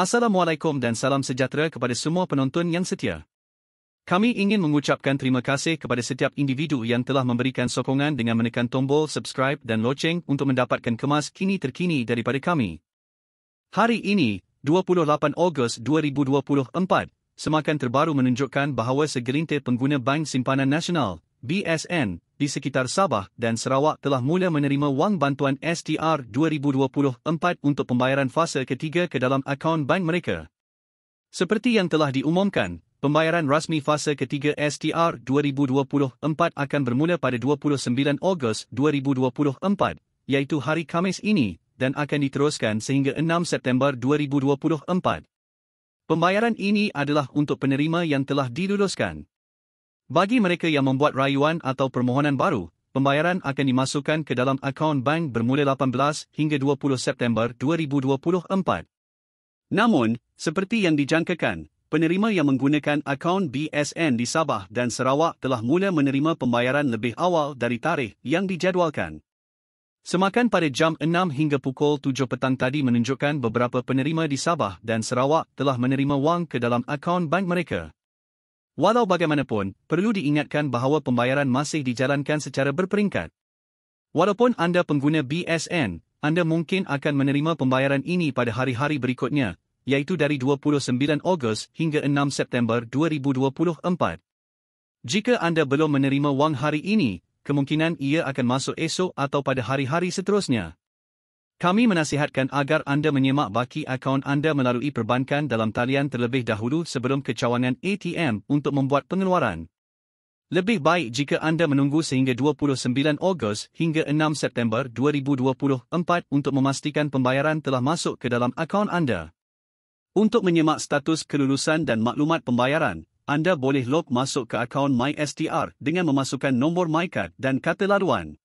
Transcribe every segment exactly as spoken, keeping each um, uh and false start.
Assalamualaikum dan salam sejahtera kepada semua penonton yang setia. Kami ingin mengucapkan terima kasih kepada setiap individu yang telah memberikan sokongan dengan menekan tombol subscribe dan loceng untuk mendapatkan kemas kini terkini daripada kami. Hari ini, dua puluh lapan Ogos dua ribu dua puluh empat, semakan terbaru menunjukkan bahawa segelintir pengguna Bank Simpanan Nasional, B S N, di sekitar Sabah dan Sarawak telah mula menerima wang bantuan S T R dua ribu dua puluh empat untuk pembayaran fasa ketiga ke dalam akaun bank mereka. Seperti yang telah diumumkan, pembayaran rasmi fasa ketiga S T R dua ribu dua puluh empat akan bermula pada dua puluh sembilan Ogos dua ribu dua puluh empat, iaitu hari Khamis ini, dan akan diteruskan sehingga enam September dua ribu dua puluh empat. Pembayaran ini adalah untuk penerima yang telah diluluskan. Bagi mereka yang membuat rayuan atau permohonan baru, pembayaran akan dimasukkan ke dalam akaun bank bermula lapan belas hingga dua puluh September dua ribu dua puluh empat. Namun, seperti yang dijangkakan, penerima yang menggunakan akaun B S N di Sabah dan Sarawak telah mula menerima pembayaran lebih awal dari tarikh yang dijadualkan. Semakan pada jam enam hingga pukul tujuh petang tadi menunjukkan beberapa penerima di Sabah dan Sarawak telah menerima wang ke dalam akaun bank mereka. Walau bagaimanapun, perlu diingatkan bahawa pembayaran masih dijalankan secara berperingkat. Walaupun anda pengguna B S N, anda mungkin akan menerima pembayaran ini pada hari-hari berikutnya, iaitu dari dua puluh sembilan Ogos hingga enam September dua ribu dua puluh empat. Jika anda belum menerima wang hari ini, kemungkinan ia akan masuk esok atau pada hari-hari seterusnya. Kami menasihatkan agar anda menyemak baki akaun anda melalui perbankan dalam talian terlebih dahulu sebelum ke cawangan A T M untuk membuat pengeluaran. Lebih baik jika anda menunggu sehingga dua puluh sembilan Ogos hingga enam September dua ribu dua puluh empat untuk memastikan pembayaran telah masuk ke dalam akaun anda. Untuk menyemak status kelulusan dan maklumat pembayaran, anda boleh log masuk ke akaun MySTR dengan memasukkan nombor MyKad dan kata laluan.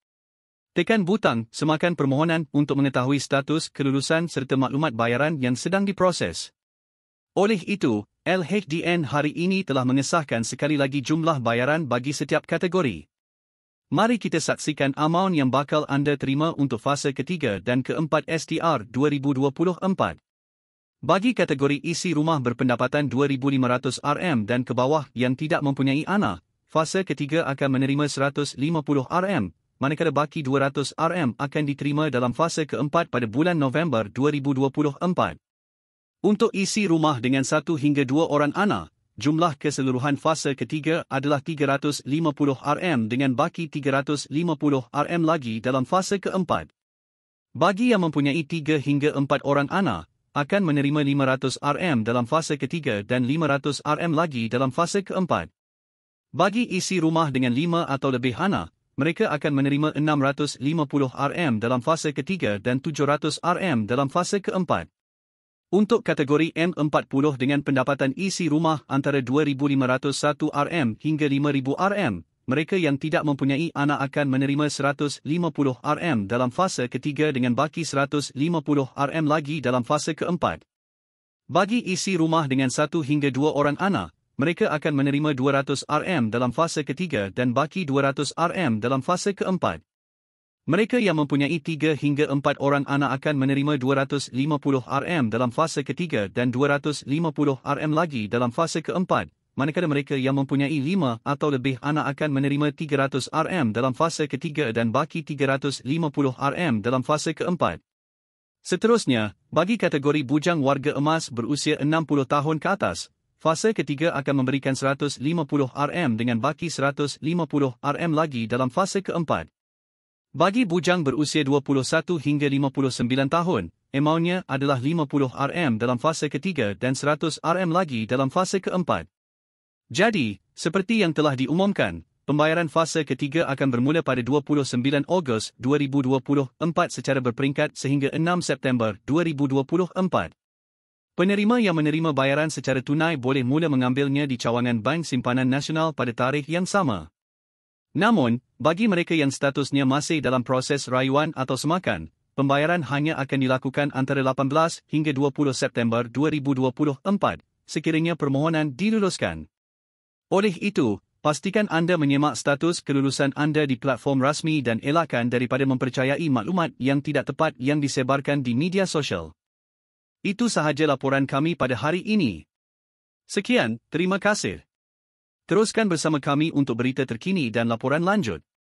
Tekan butang semakan permohonan untuk mengetahui status kelulusan serta maklumat bayaran yang sedang diproses. Oleh itu, L H D N hari ini telah mengesahkan sekali lagi jumlah bayaran bagi setiap kategori. Mari kita saksikan amaun yang bakal anda terima untuk fasa ketiga dan keempat S T R dua ribu dua puluh empat. Bagi kategori isi rumah berpendapatan dua ribu lima ratus ringgit dan ke bawah yang tidak mempunyai anak, fasa ketiga akan menerima seratus lima puluh ringgit. Manakala baki dua ratus ringgit akan diterima dalam fasa keempat pada bulan November dua ribu dua puluh empat. Untuk isi rumah dengan satu hingga dua orang anak, jumlah keseluruhan fasa ketiga adalah tiga ratus lima puluh ringgit dengan baki tiga ratus lima puluh ringgit lagi dalam fasa keempat. Bagi yang mempunyai tiga hingga empat orang anak, akan menerima lima ratus ringgit dalam fasa ketiga dan lima ratus ringgit lagi dalam fasa keempat. Bagi isi rumah dengan lima atau lebih anak, mereka akan menerima enam ratus lima puluh ringgit dalam fasa ketiga dan tujuh ratus ringgit dalam fasa keempat. Untuk kategori M empat puluh dengan pendapatan isi rumah antara dua ribu lima ratus satu ringgit hingga lima ribu ringgit, mereka yang tidak mempunyai anak akan menerima seratus lima puluh ringgit dalam fasa ketiga dengan baki seratus lima puluh ringgit lagi dalam fasa keempat. Bagi isi rumah dengan satu hingga dua orang anak, mereka akan menerima dua ratus ringgit dalam fasa ketiga dan baki dua ratus ringgit dalam fasa keempat. Mereka yang mempunyai tiga hingga empat orang anak akan menerima dua ratus lima puluh ringgit dalam fasa ketiga dan dua ratus lima puluh ringgit lagi dalam fasa keempat, manakala mereka yang mempunyai lima atau lebih anak akan menerima tiga ratus ringgit dalam fasa ketiga dan baki tiga ratus lima puluh ringgit dalam fasa keempat. Seterusnya, bagi kategori bujang warga emas berusia enam puluh tahun ke atas, fasa ketiga akan memberikan seratus lima puluh ringgit dengan baki seratus lima puluh ringgit lagi dalam fasa keempat. Bagi bujang berusia dua puluh satu hingga lima puluh sembilan tahun, amaunnya adalah lima puluh ringgit dalam fasa ketiga dan seratus ringgit lagi dalam fasa keempat. Jadi, seperti yang telah diumumkan, pembayaran fasa ketiga akan bermula pada dua puluh sembilan Ogos dua ribu dua puluh empat secara berperingkat sehingga enam September dua ribu dua puluh empat. Penerima yang menerima bayaran secara tunai boleh mula mengambilnya di cawangan Bank Simpanan Nasional pada tarikh yang sama. Namun, bagi mereka yang statusnya masih dalam proses rayuan atau semakan, pembayaran hanya akan dilakukan antara lapan belas hingga dua puluh September dua ribu dua puluh empat, sekiranya permohonan diluluskan. Oleh itu, pastikan anda menyemak status kelulusan anda di platform rasmi dan elakkan daripada mempercayai maklumat yang tidak tepat yang disebarkan di media sosial. Itu sahaja laporan kami pada hari ini. Sekian, terima kasih. Teruskan bersama kami untuk berita terkini dan laporan lanjut.